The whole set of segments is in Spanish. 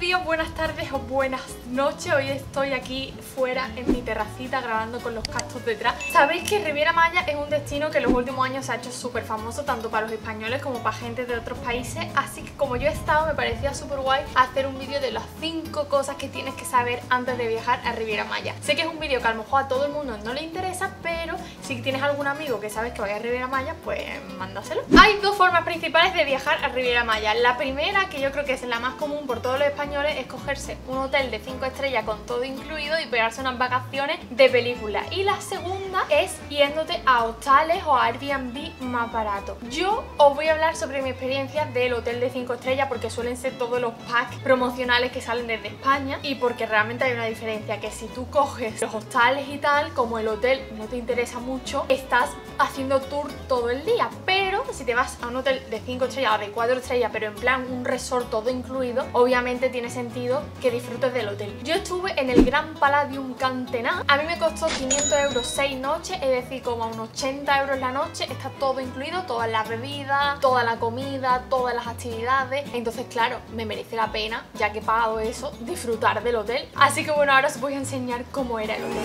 días, buenas tardes o buenas noches. Hoy estoy aquí fuera en mi terracita grabando con los cactus detrás. Sabéis que Riviera Maya es un destino que en los últimos años se ha hecho súper famoso, tanto para los españoles como para gente de otros países. Así que como yo he estado, me parecía súper guay hacer un vídeo de las 5 cosas que tienes que saber antes de viajar a Riviera Maya. Sé que es un vídeo que a lo mejor a todo el mundo no le interesa, pero si tienes algún amigo que sabes que vaya a Riviera Maya, pues mándaselo. Hay dos formas principales de viajar a Riviera Maya. La primera, que yo creo que es la más común por todos los españoles, es cogerse un hotel de 5 estrellas con todo incluido y pegarse unas vacaciones de película. Y la segunda es yéndote a hostales o a Airbnb más barato. Yo os voy a hablar sobre mi experiencia del hotel de 5 estrellas porque suelen ser todos los packs promocionales que salen desde España y porque realmente hay una diferencia, que si tú coges los hostales y tal, como el hotel no te interesa mucho, estás haciendo tour todo el día. Pero si te vas a un hotel de 5 estrellas o de 4 estrellas, pero en plan un resort todo incluido, obviamente tiene sentido que disfrutes del hotel. Yo estuve en el Gran Palladium Kantenah. A mí me costó 500 euros 6 noches, es decir, como a unos 80 euros la noche. Está todo incluido, todas las bebidas, toda la comida, todas las actividades. Entonces, claro, me merece la pena, ya que he pagado eso, disfrutar del hotel. Así que bueno, ahora os voy a enseñar cómo era el hotel.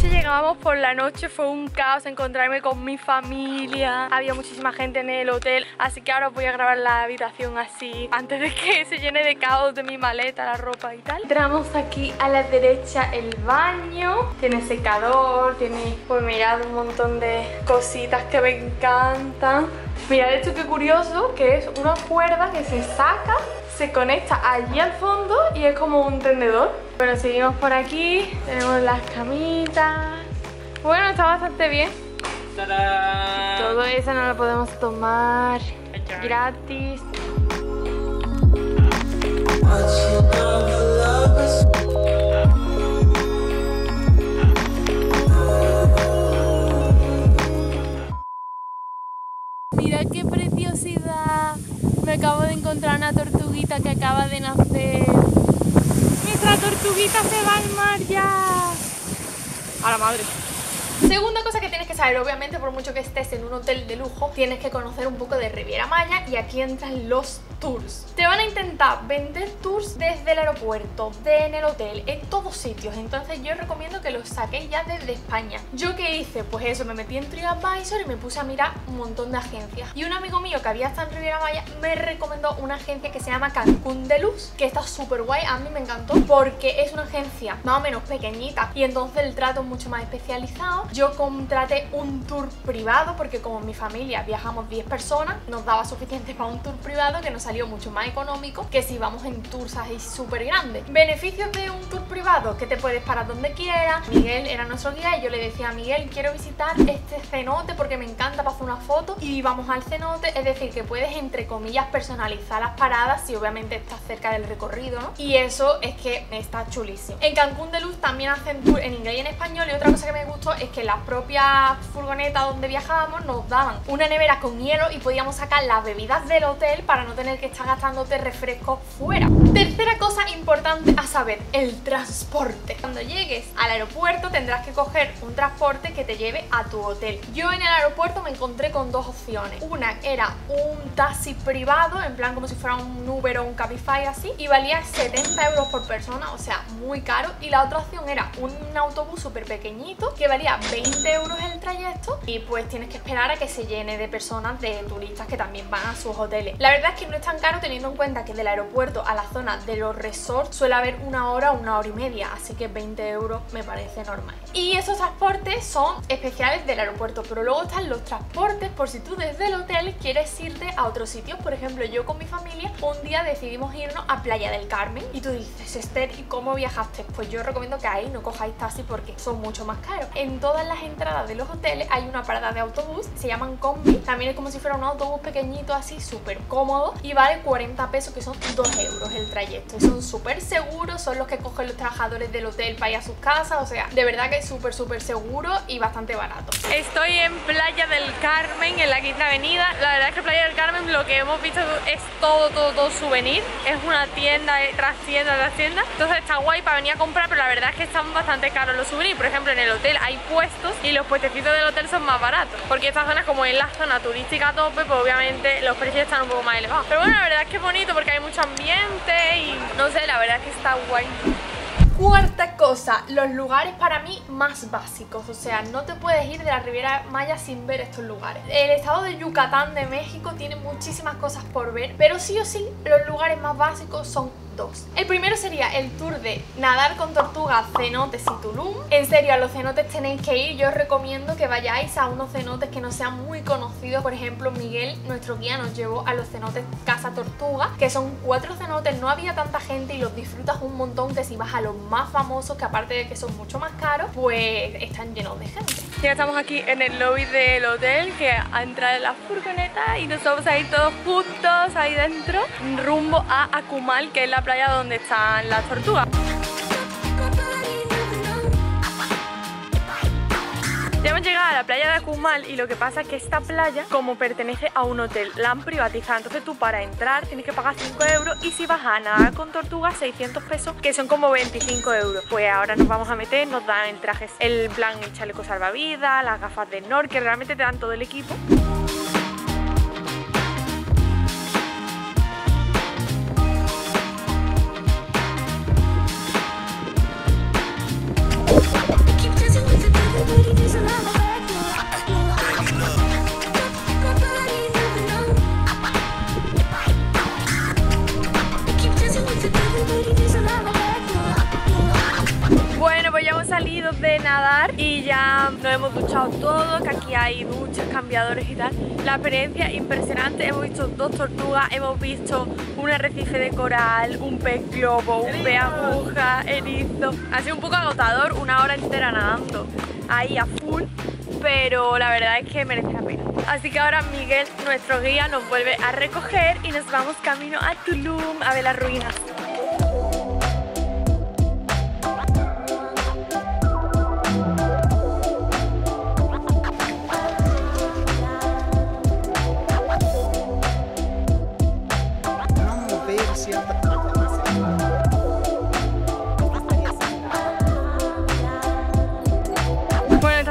Llegábamos por la noche, fue un caos encontrarme con mi familia, había muchísima gente en el hotel, así que ahora os voy a grabar la habitación así, antes de que se llene de caos de mi maleta, la ropa y tal. Entramos aquí a la derecha el baño, tiene secador, tiene, pues mirad, un montón de cositas que me encantan. Mirad esto que curioso, que es una cuerda que se saca, se conecta allí al fondo y es como un tendedor. Bueno, seguimos por aquí, tenemos las camitas. Bueno, está bastante bien. ¡Tarán! Todo eso no lo podemos tomar gratis. Mirad qué preciosidad. Me acabo de encontrar una tortuguita que acaba de nacer. ¡Nuestra tortuguita se va al mar ya! ¡A la madre! Segunda cosa que tienes que saber, obviamente por mucho que estés en un hotel de lujo, tienes que conocer un poco de Riviera Maya y aquí entran los tours. Te van a intentar vender tours desde el aeropuerto, en el hotel, en todos sitios, entonces yo recomiendo que los saquéis ya desde España. ¿Yo qué hice? Pues eso, me metí en TripAdvisor y me puse a mirar un montón de agencias. Y un amigo mío que había estado en Riviera Maya me recomendó una agencia que se llama Cancún Deluxe, que está súper guay, a mí me encantó porque es una agencia más o menos pequeñita y entonces el trato es mucho más especializado. Yo contraté un tour privado porque como mi familia viajamos 10 personas, nos daba suficiente para un tour privado que nos salió mucho más económico que si vamos en tours así súper grandes. Beneficios de un tour privado, que te puedes parar donde quieras. Miguel era nuestro guía y yo le decía a Miguel, quiero visitar este cenote porque me encanta, para hacer una foto y vamos al cenote. Es decir, que puedes entre comillas personalizar las paradas si obviamente estás cerca del recorrido, ¿no? Y eso es que está chulísimo. En Cancún Deluxe también hacen tour en inglés y en español, y otra cosa que me gustó es que las propias furgonetas donde viajábamos nos daban una nevera con hielo y podíamos sacar las bebidas del hotel para no tener que estar gastándote refrescos fuera. Tercera cosa importante a saber, el transporte. Cuando llegues al aeropuerto tendrás que coger un transporte que te lleve a tu hotel. Yo en el aeropuerto me encontré con dos opciones. Una era un taxi privado, en plan como si fuera un Uber o un Cabify así, y valía 70 euros por persona, o sea, muy caro. Y la otra opción era un autobús súper pequeñito que valía 20 euros el trayecto y pues tienes que esperar a que se llene de personas, de turistas que también van a sus hoteles. La verdad es que no es tan caro teniendo en cuenta que del aeropuerto a la zona de los resorts suele haber una hora y media, así que 20 euros me parece normal. Y esos transportes son especiales del aeropuerto, pero luego están los transportes por si tú desde el hotel quieres irte a otros sitios. Por ejemplo, yo con mi familia un día decidimos irnos a Playa del Carmen y tú dices, Esther, ¿y cómo viajaste? Pues yo recomiendo que ahí no cojáis taxi porque son mucho más caros. En todas las entradas de los hoteles hay una parada de autobús, se llaman combi, también es como si fuera un autobús pequeñito así súper cómodo y vale 40 pesos, que son 2 euros el trayectos. Son súper seguros, son los que cogen los trabajadores del hotel para ir a sus casas. O sea, de verdad que es súper, súper seguro y bastante barato. Estoy en Playa del Carmen, en la Quinta Avenida. La verdad es que Playa del Carmen, lo que hemos visto es todo souvenir. Es una tienda tras tienda tras tienda. Entonces está guay para venir a comprar, pero la verdad es que están bastante caros los souvenirs. Por ejemplo, en el hotel hay puestos y los puestecitos del hotel son más baratos, porque esta zona, como es la zona turística a tope, pues obviamente los precios están un poco más elevados. Pero bueno, la verdad es que es bonito porque hay mucho ambiente y no sé, la verdad es que está guay. Cuarta cosa, los lugares para mí más básicos. O sea, no te puedes ir de la Riviera Maya sin ver estos lugares. El estado de Yucatán de México tiene muchísimas cosas por ver, pero sí o sí, los lugares más básicos son dos. El primero sería el tour de nadar con tortugas, cenotes y Tulum. En serio, a los cenotes tenéis que ir. Yo os recomiendo que vayáis a unos cenotes que no sean muy conocidos. Por ejemplo, Miguel, nuestro guía, nos llevó a los cenotes Casa Tortuga, que son 4 cenotes, no había tanta gente y los disfrutas un montón. Que si vas a los más famosos, que aparte de que son mucho más caros, pues están llenos de gente. Ya estamos aquí en el lobby del hotel, que ha entrado en la furgoneta y nos vamos a ir todos juntos ahí dentro, rumbo a Akumal, que es la playa donde están las tortugas. Ya hemos llegado a la playa de Akumal y lo que pasa es que esta playa, como pertenece a un hotel, la han privatizado. Entonces tú para entrar tienes que pagar 5 euros, y si vas a nadar con tortugas 600 pesos, que son como 25 euros. Pues ahora nos vamos a meter, nos dan el traje, el plan, el chaleco salvavidas, las gafas de snorkel, realmente te dan todo el equipo. De nadar y ya nos hemos duchado todos, que aquí hay duchas, cambiadores y tal. La experiencia impresionante, hemos visto 2 tortugas, hemos visto un arrecife de coral, un pez globo, un pez aguja, erizo. Ha sido un poco agotador, 1 hora entera nadando ahí a full, pero la verdad es que merece la pena. Así que ahora Miguel, nuestro guía, nos vuelve a recoger y nos vamos camino a Tulum a ver las ruinas.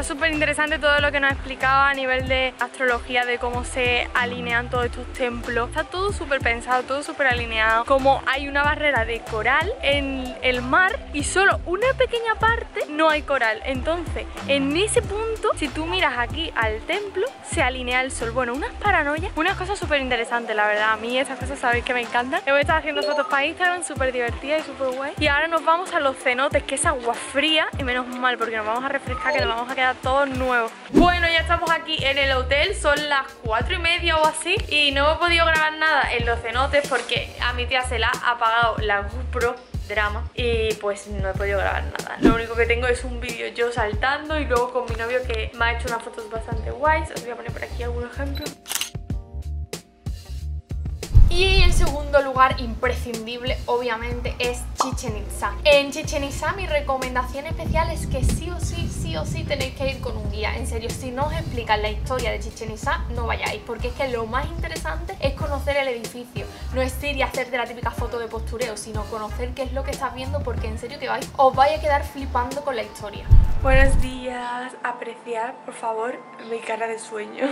Súper interesante todo lo que nos explicaba a nivel de astrología, de cómo se alinean todos estos templos. Está todo súper pensado, todo súper alineado. Como hay una barrera de coral en el mar y solo una pequeña parte no hay coral. Entonces, en ese punto, si tú miras aquí al templo, se alinea el sol. Bueno, unas paranoias, unas cosas súper interesantes, la verdad. A mí esas cosas sabéis que me encantan. Hemos estado haciendo fotos para Instagram, súper divertidas y súper guay. Y ahora nos vamos a los cenotes, que es agua fría. Y menos mal, porque nos vamos a refrescar, que nos vamos a quedar todo nuevo. Bueno, ya estamos aquí en el hotel, son las 4:30 o así, y no he podido grabar nada en los cenotes porque a mi tía se la ha apagado la GoPro, drama, y pues no he podido grabar nada. Lo único que tengo es un vídeo yo saltando y luego con mi novio, que me ha hecho unas fotos bastante guays. Os voy a poner por aquí algún ejemplo. Y el segundo lugar imprescindible, obviamente, es Chichén Itzá. En Chichén Itzá mi recomendación especial es que sí o sí tenéis que ir con un guía. En serio, si no os explican la historia de Chichén Itzá, no vayáis, porque es que lo más interesante es conocer el edificio. No es ir y hacerte la típica foto de postureo, sino conocer qué es lo que estás viendo, porque en serio os vais a quedar flipando con la historia. Buenos días, apreciar por favor mi cara de sueño.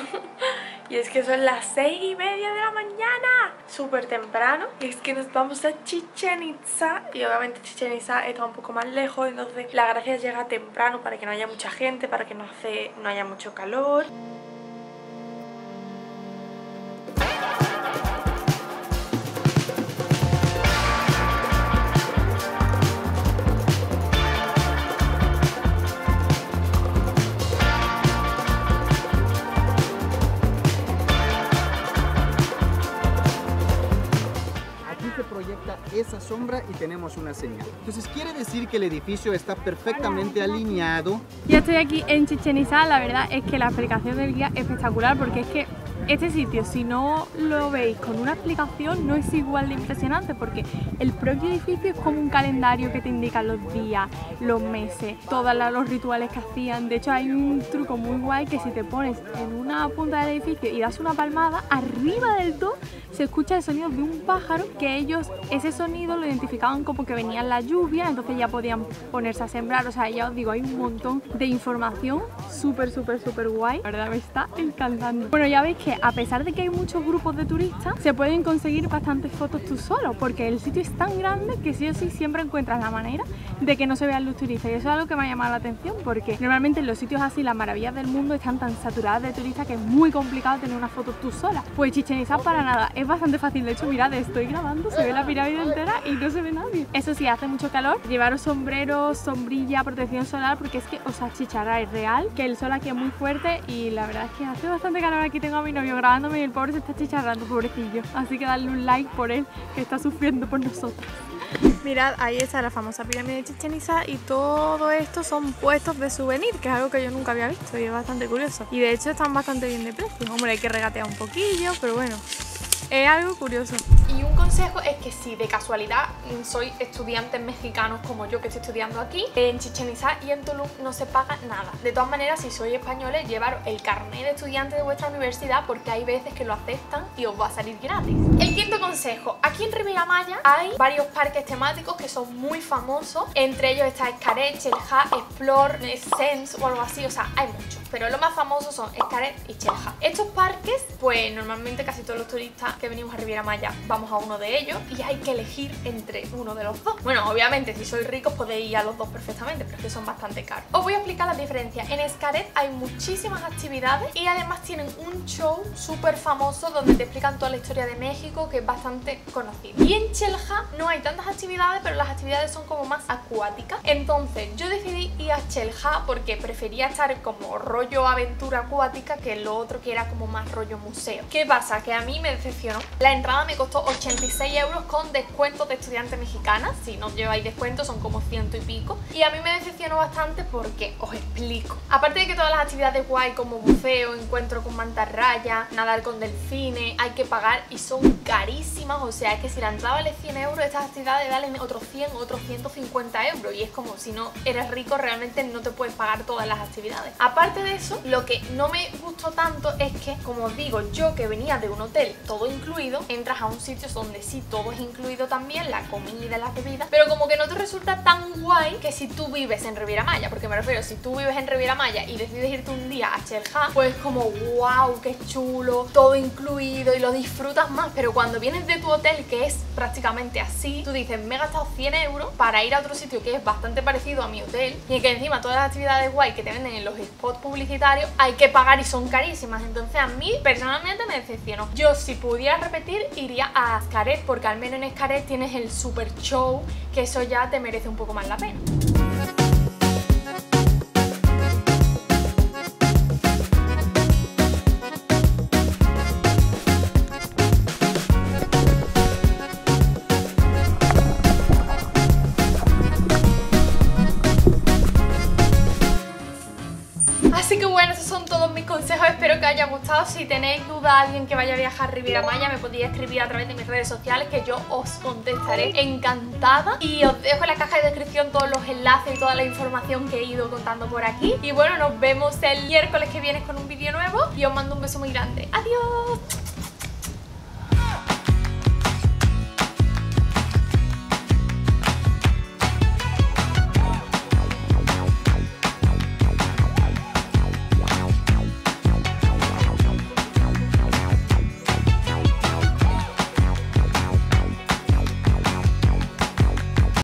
Y es que son las 6:30 de la mañana, súper temprano. Y es que nos vamos a Chichén Itzá, y obviamente Chichén Itzá está un poco más lejos, entonces la gracia llega temprano para que no haya mucha gente, para que no haya mucho calor. Esa sombra y tenemos una señal. Entonces quiere decir que el edificio está perfectamente alineado. Ya estoy aquí en Chichén Itzá. La verdad es que la explicación del guía es espectacular, porque es que Este sitio, si no lo veis con una aplicación, no es igual de impresionante, porque el propio edificio es como un calendario que te indica los días, los meses, todos los rituales que hacían. De hecho, hay un truco muy guay que si te pones en una punta del edificio y das una palmada, arriba del todo se escucha el sonido de un pájaro, que ellos ese sonido lo identificaban como que venía la lluvia, entonces ya podían ponerse a sembrar. O sea, ya os digo, hay un montón de información súper guay. La verdad me está encantando. Bueno, ya veis que a pesar de que hay muchos grupos de turistas, se pueden conseguir bastantes fotos tú solo, porque el sitio es tan grande que sí o sí siempre encuentras la manera de que no se vean los turistas. Y eso es algo que me ha llamado la atención, porque normalmente en los sitios así, las maravillas del mundo, están tan saturadas de turistas que es muy complicado tener una foto tú sola. Pues Chichén Itzá para nada, es bastante fácil. De hecho, mirad, estoy grabando, se ve la pirámide entera y no se ve nadie. Eso sí, hace mucho calor, llevaros sombreros, sombrilla, protección solar, porque es que os achicharáis real, que el sol aquí es muy fuerte y la verdad es que hace bastante calor. Aquí tengo a mi novio grabándome y el pobre se está achicharrando, pobrecillo. Así que darle un like por él, que está sufriendo por nosotros. Mirad, ahí está la famosa pirámide de Chichén Itzá, y todo esto son puestos de souvenir, que es algo que yo nunca había visto y es bastante curioso. Y de hecho están bastante bien de precio. Hombre, hay que regatear un poquillo, pero bueno, es algo curioso. Y un consejo es que si de casualidad sois estudiantes mexicanos como yo, que estoy estudiando aquí, en Chichén Itzá y en Tulum no se paga nada. De todas maneras, si sois españoles, llevaros el carnet de estudiante de vuestra universidad, porque hay veces que lo aceptan y os va a salir gratis. El quinto consejo: aquí en Riviera Maya hay varios parques temáticos que son muy famosos. Entre ellos está Xcaret, Xel-Há, Xplor, Xenses o algo así. O sea, hay muchos, pero los más famosos son Xcaret y Xel-Há. Estos parques, pues normalmente casi todos los turistas que venimos a Riviera Maya vamos a uno de ellos y hay que elegir entre uno de los dos. Bueno, obviamente si sois ricos podéis ir a los dos perfectamente, pero es que son bastante caros. Os voy a explicar las diferencias. En Xcaret hay muchísimas actividades y además tienen un show súper famoso donde te explican toda la historia de México, que es bastante conocido. Y en Xel-Há no hay tantas actividades, pero las actividades son como más acuáticas. Entonces yo decidí ir a Xel-Há porque prefería estar como rollo aventura acuática que lo otro, que era como más rollo museo. ¿Qué pasa? Que a mí me decepcionó. La entrada me costó 86 € con descuentos de estudiante mexicana. Si no lleváis descuento son como 100 y pico. Y a mí me decepcionó bastante porque os explico. Aparte de que todas las actividades guay como buceo, encuentro con mantarrayas, nadar con delfines, hay que pagar y son carísimas. O sea, es que si la entrada vale 100 €, estas actividades valen otros 100, otros 150 €. Y es como, si no eres rico realmente no te puedes pagar todas las actividades. Aparte de eso, lo que no me gustó tanto es que, como os digo, yo que venía de un hotel todo incluido, entras a un sitio donde sí todo es incluido también, la comida, las bebidas, pero como que no te resulta tan guay que si tú vives en Riviera Maya. Porque me refiero, si tú vives en Riviera Maya y decides irte un día a Xel-Há, pues como wow, qué chulo, todo incluido y lo disfrutas más. Pero cuando vienes de tu hotel, que es prácticamente así, tú dices, me he gastado 100 € para ir a otro sitio que es bastante parecido a mi hotel y que encima todas las actividades guay que te venden en los spots publicitarios hay que pagar y son carísimas. Entonces a mí personalmente me decepcionó. Yo, si pudiera repetir, iría a Xcaret, porque al menos en Xcaret tienes el super show, que eso ya te merece un poco más la pena. Así que bueno, esos son todos mis consejos, espero que os haya gustado. Si tenéis duda, alguien que vaya a viajar a Riviera Maya, me podéis escribir a través de mis redes sociales, que yo os contestaré encantada. Y os dejo en la caja de descripción todos los enlaces y toda la información que he ido contando por aquí. Y bueno, nos vemos el miércoles que viene con un vídeo nuevo y os mando un beso muy grande. ¡Adiós!